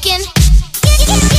kickin'.